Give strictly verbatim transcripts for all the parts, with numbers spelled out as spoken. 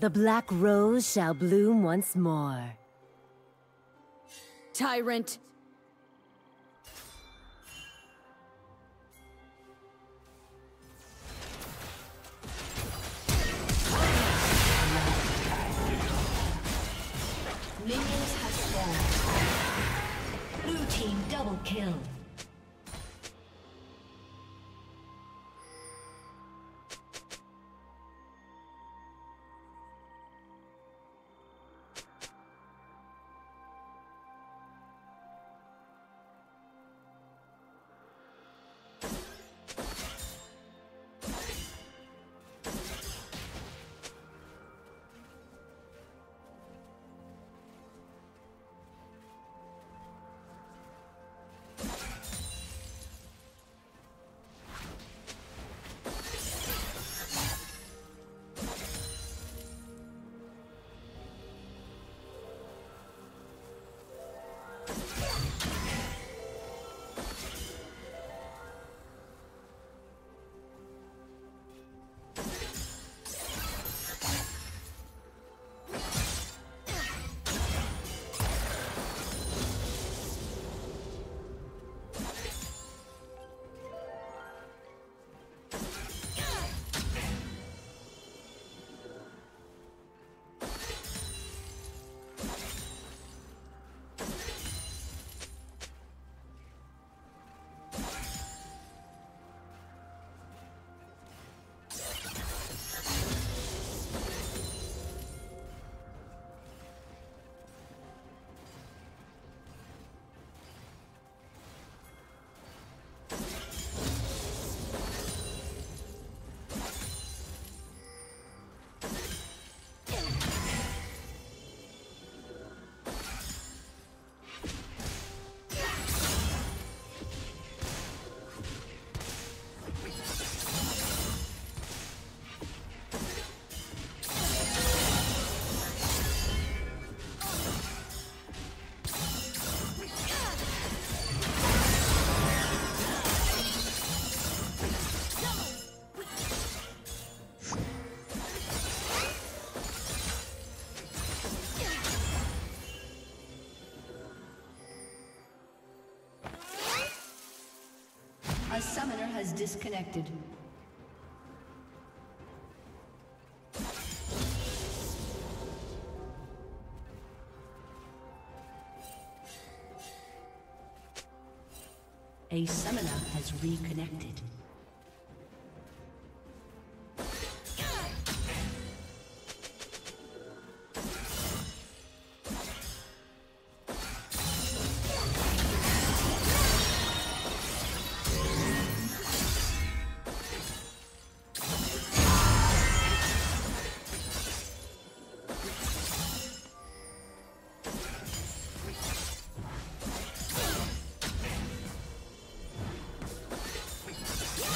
The black rose shall bloom once more. Tyrant! Minions have spawned. Blue team double kill. A summoner has disconnected. A summoner has reconnected. Yeah!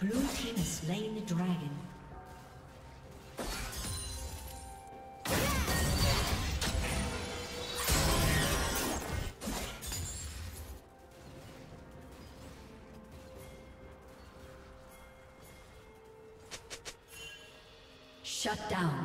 Blue team has slain the dragon. Shut down.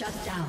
Shut down.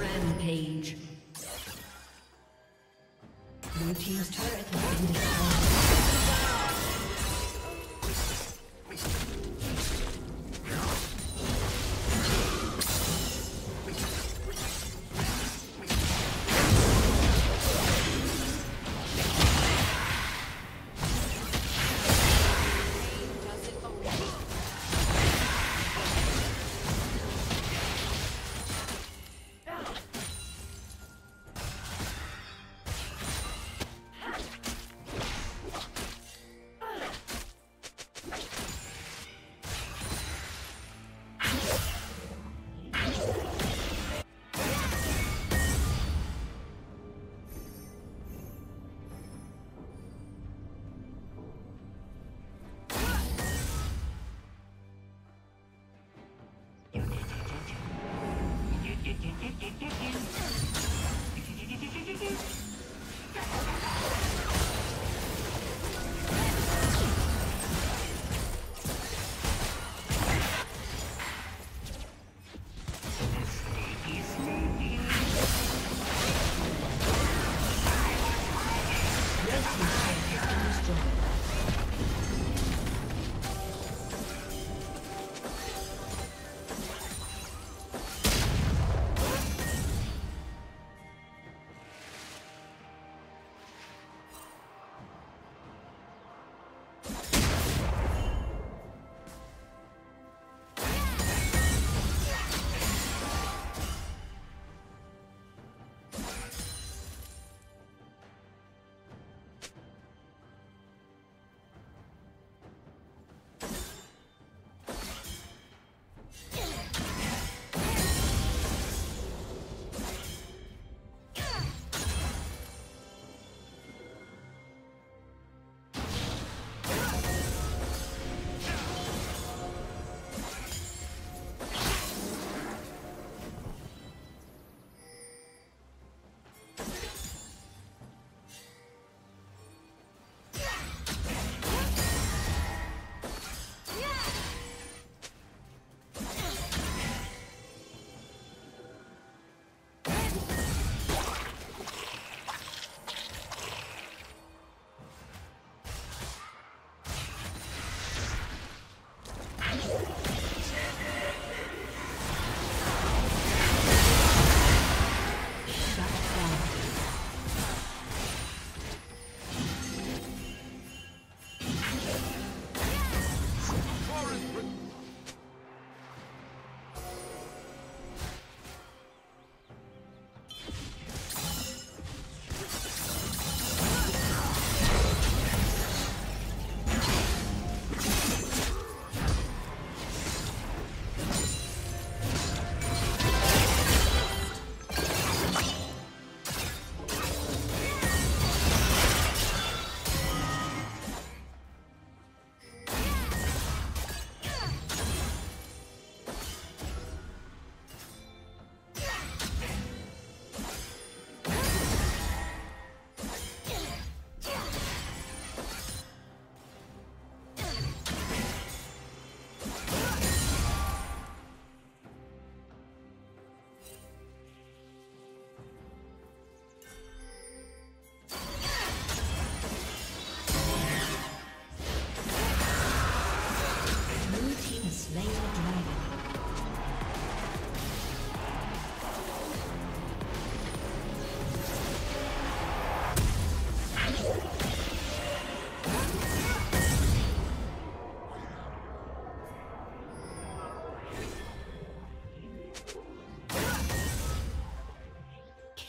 Rampage. Blue team's turret has been destroyed.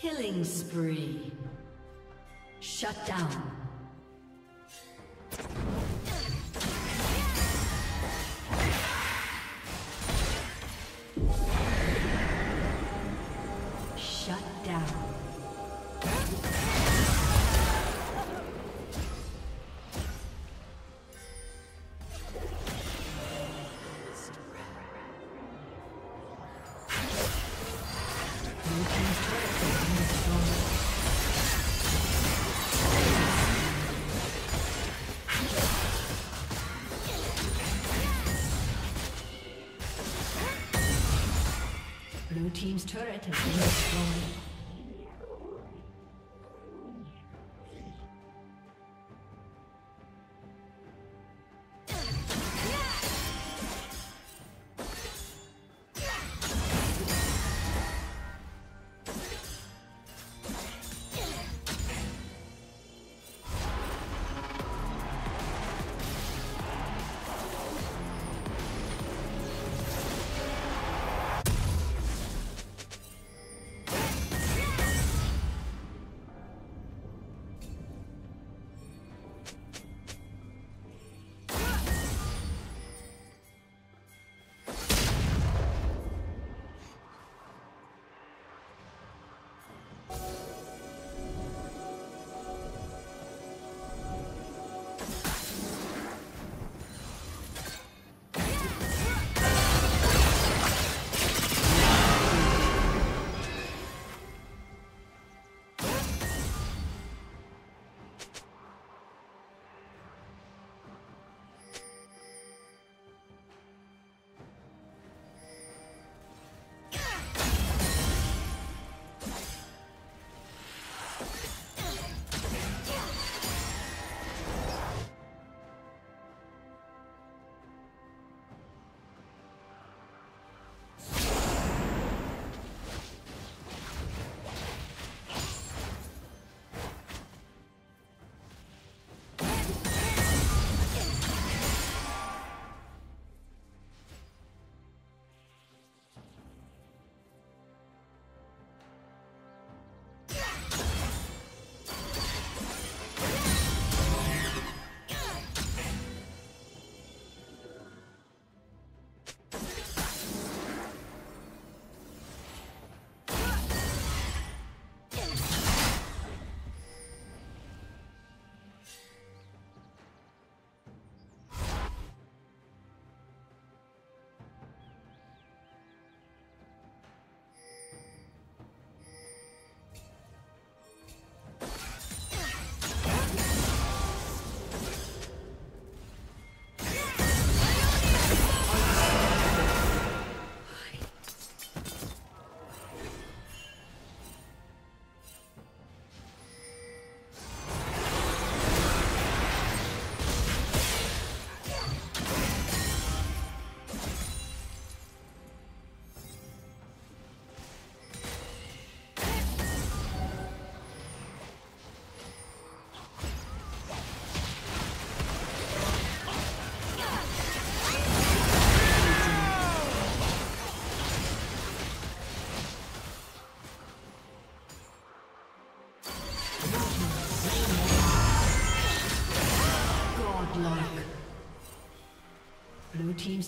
Killing spree. Shut down. Shut down. Blue team's turret has been destroyed. Blue team's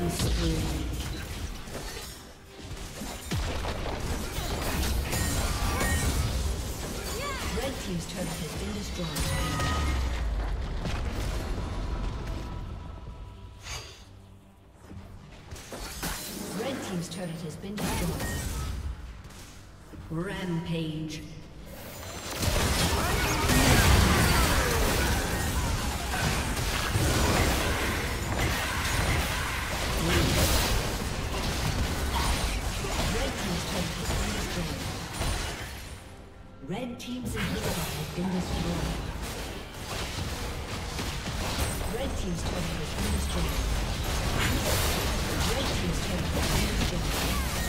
Thank you. turret has been destroyed. Rampage. Red team's inhibitor has been destroyed. Red team's turret has been destroyed. Red team's turret has been destroyed.